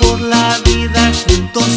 Por la vida juntos.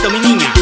besito, mi niña.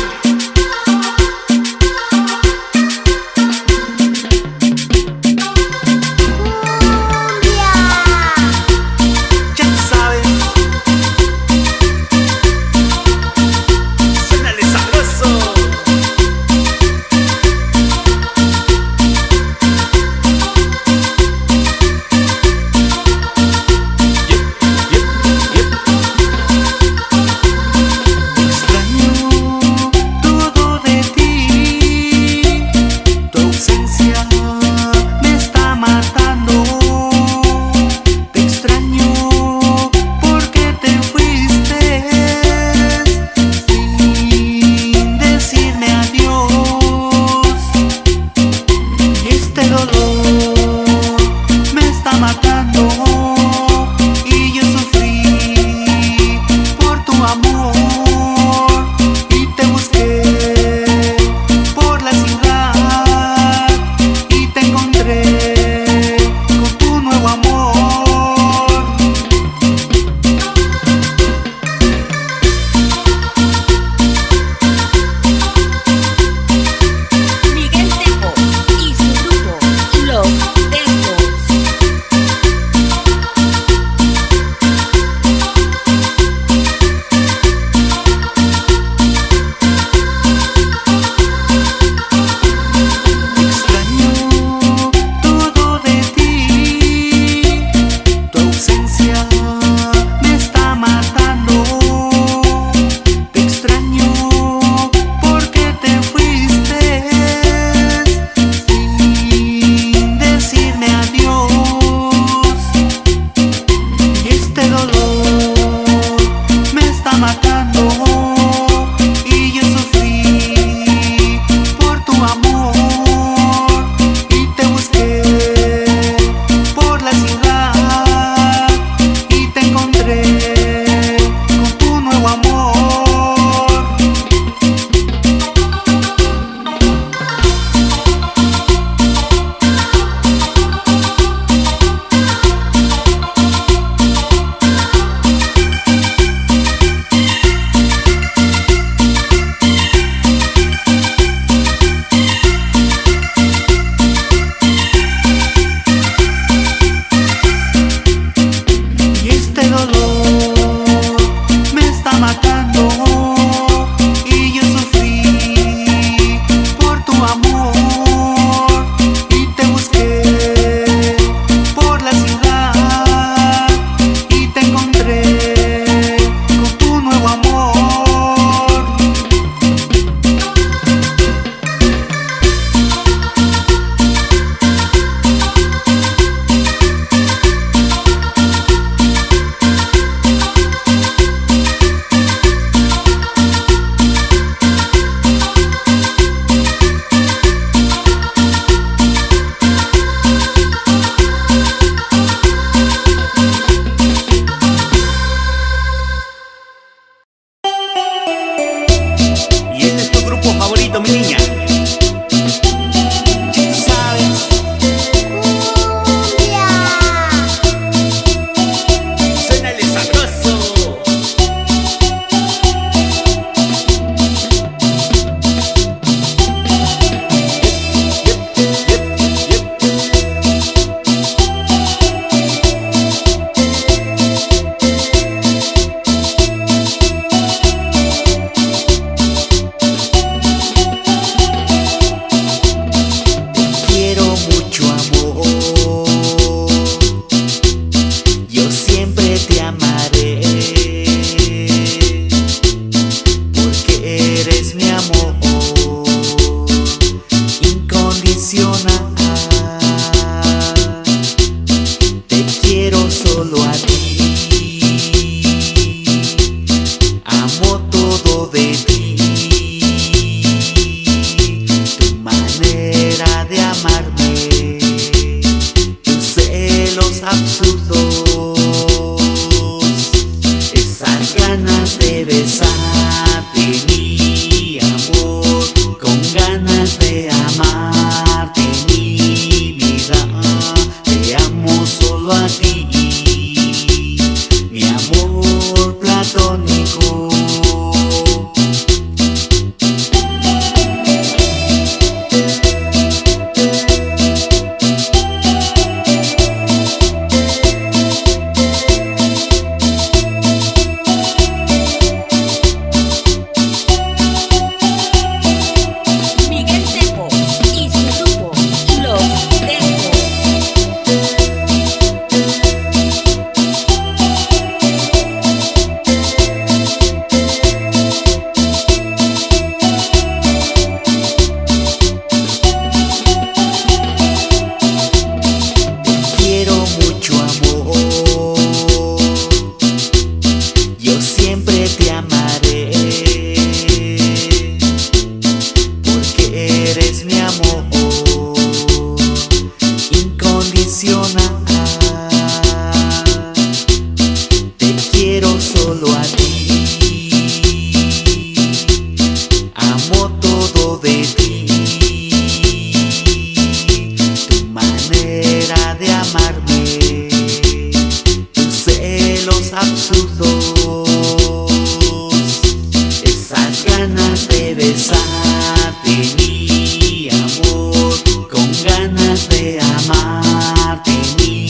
de besarte, mi amor, con ganas de amarte, mi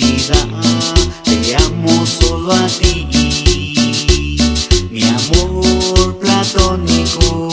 vida, te amo solo a ti, mi amor platónico.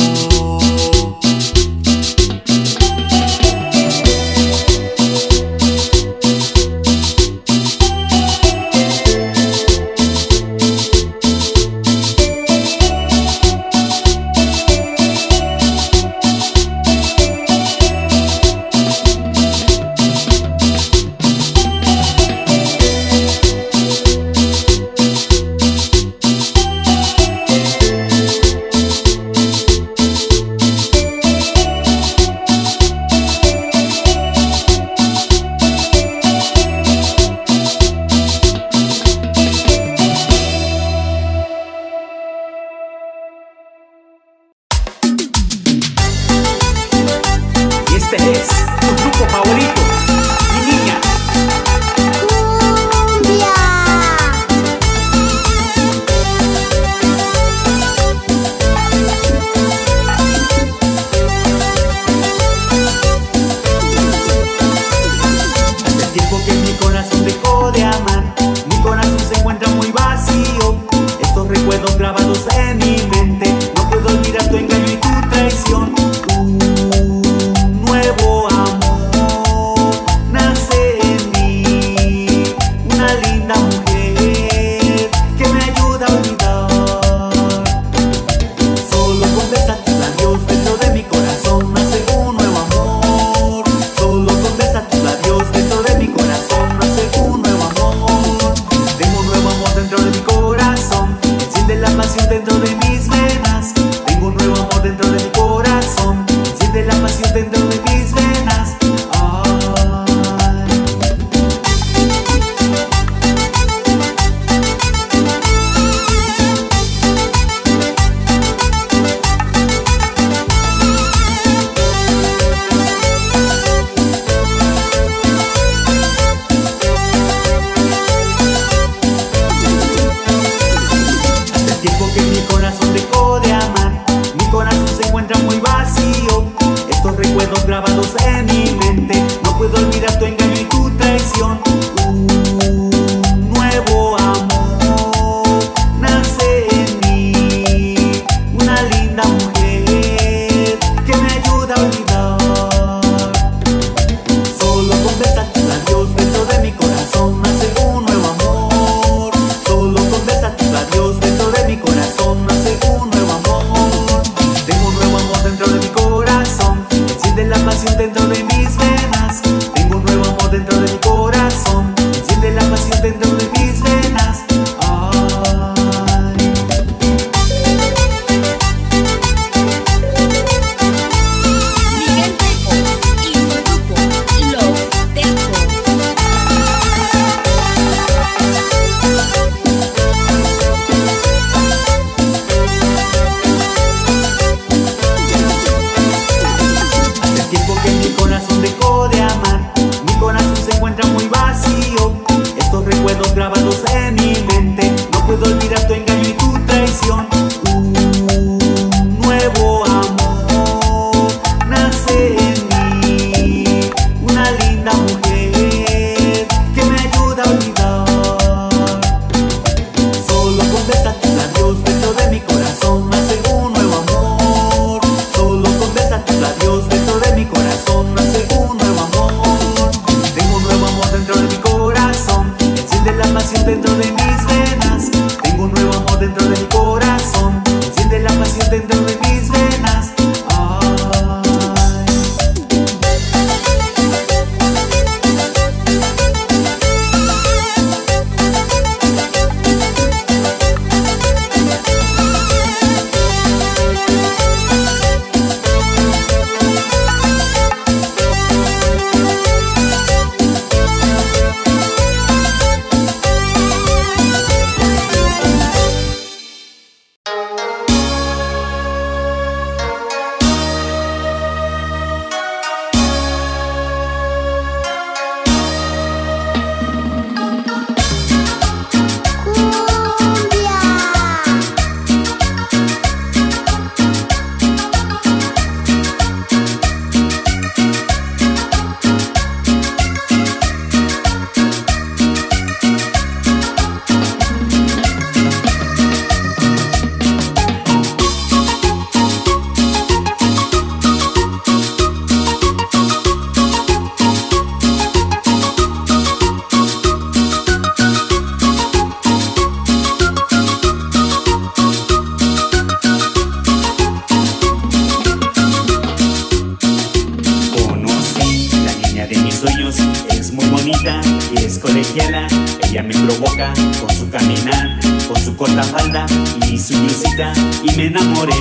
le llena, ella me provoca con su caminar, con su corta falda y su blusita. Y me enamoré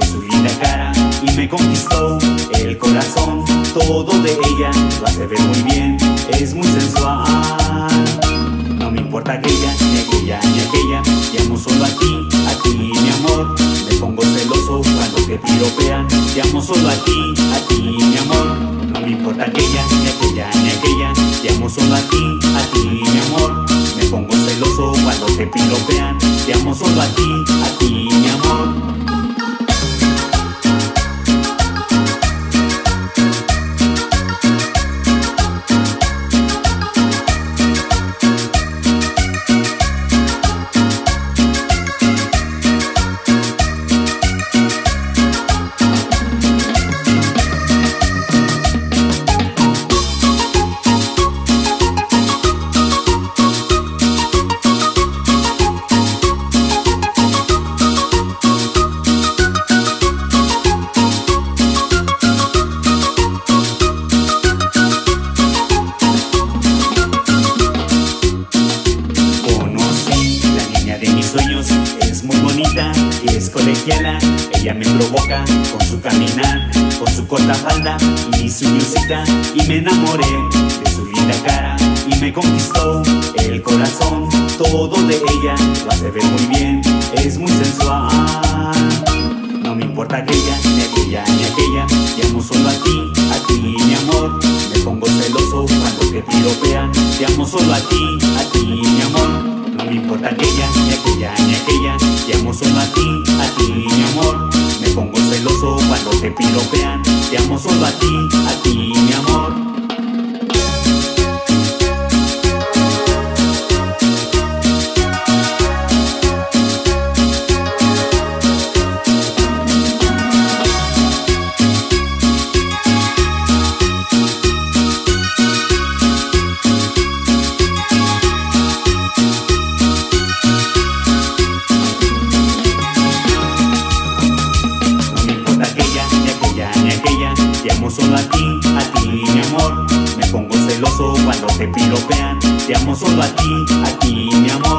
de su linda cara y me conquistó el corazón. Todo de ella lo hace ver muy bien, es muy sensual. No me importa aquella, ni aquella, ni aquella. Llamo solo a ti mi amor. Me pongo celoso cuando te piropean. Llamo solo a ti mi amor. No me importa aquella, ni aquella, ni aquella. Te amo solo a ti, mi amor. Me pongo celoso cuando te piropean. Te amo solo a ti, mi amor. Ella me provoca con su caminar, con su corta falda y su blusita. Y me enamoré de su linda cara y me conquistó el corazón. Todo de ella lo hace ver muy bien, es muy sensual. No me importa aquella, ni aquella, ni aquella. Te amo solo a ti mi amor. Me pongo celoso cuando te piropean. Te amo solo a ti mi amor. No me importa aquella, ni aquella, ni aquella. Te amo solo a ti, mi amor. Me pongo celoso cuando te piropean. Te amo solo a ti, mi amor. Te amo solo a ti, mi amor.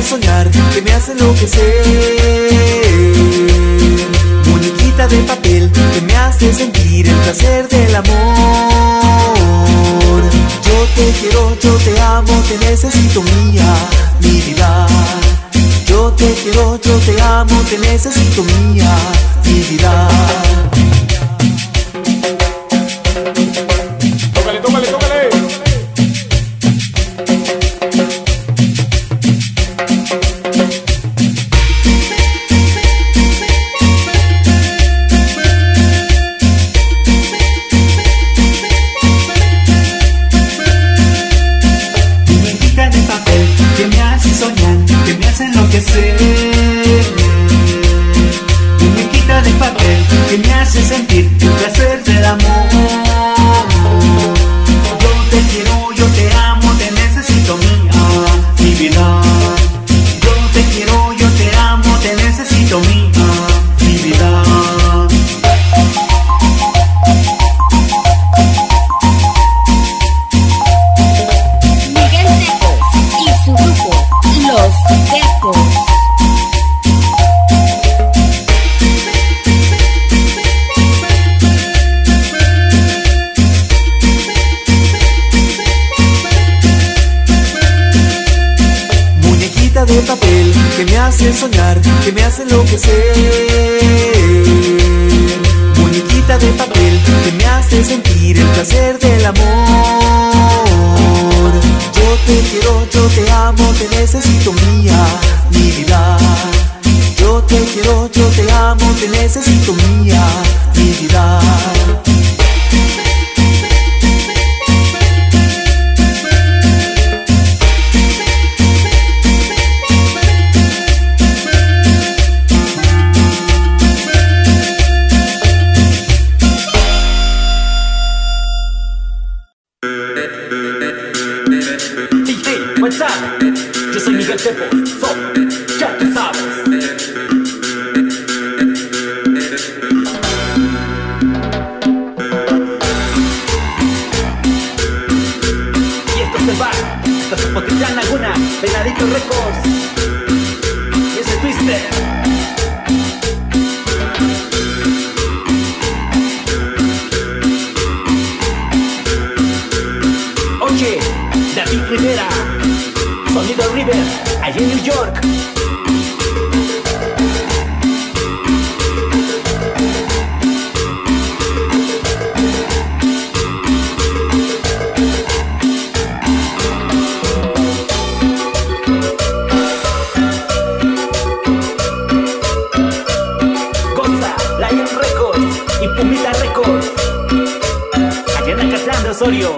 hace soñar, que me hace enloquecer. Muñequita de papel, que me hace sentir el placer del amor. Yo te quiero, yo te amo, te necesito mía, mi vida. Yo te quiero, yo te amo, te necesito mía, mi vida. Muñequita de papel que me hace sentir el placer del amor. Yo te quiero, yo te amo, te necesito mía, mi vida. Yo te quiero, yo te amo, te necesito mía, mi vida. Miguel Tecos y su grupo, Los Tecos. De papel, que me hace soñar, que me hace enloquecer. Muñequita de papel, que me hace sentir el placer del amor. Yo te quiero, yo te amo, te necesito mía, mi vida. Yo te quiero, yo te amo, te necesito mía, mi vida. Yo soy Miguel Tecos, so, ya tú sabes. Y esto se va hasta Zapotitlán, Laguna, Venadito Records. Y ese Twister. Rivera, Sonido River, allí en New York. Cosa, Lion Records y Pumita Records, allá en Acatlán de Osorio.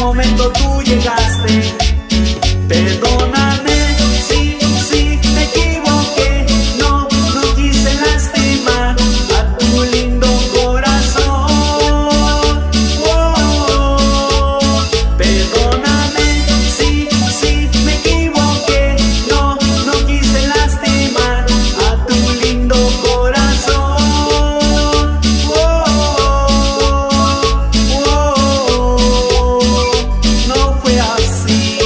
momento tú llegaste. Perdóname si, me equivoqué, no quise lastimar a tu lindo corazón. Oh, perdóname si, me equivoqué, no quise lastimar a tu lindo corazón. No fue así.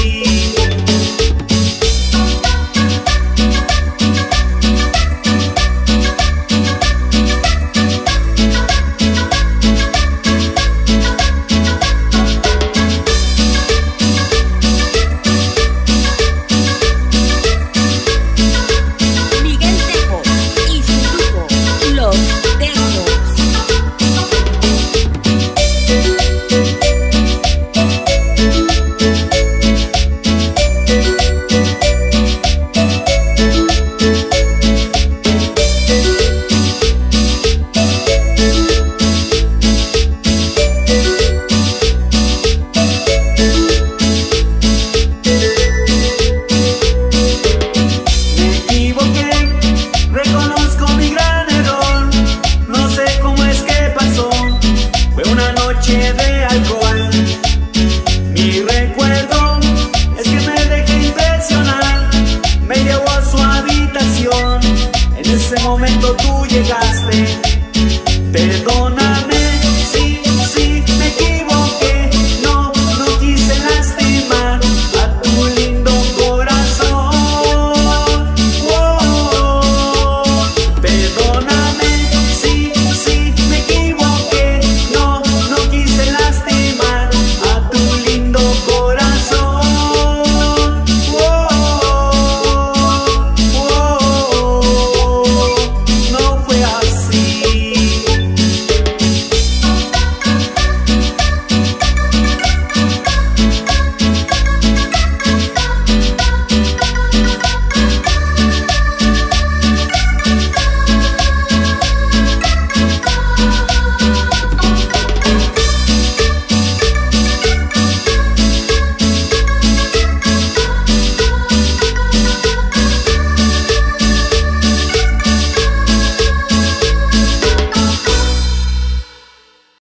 Tú llegaste.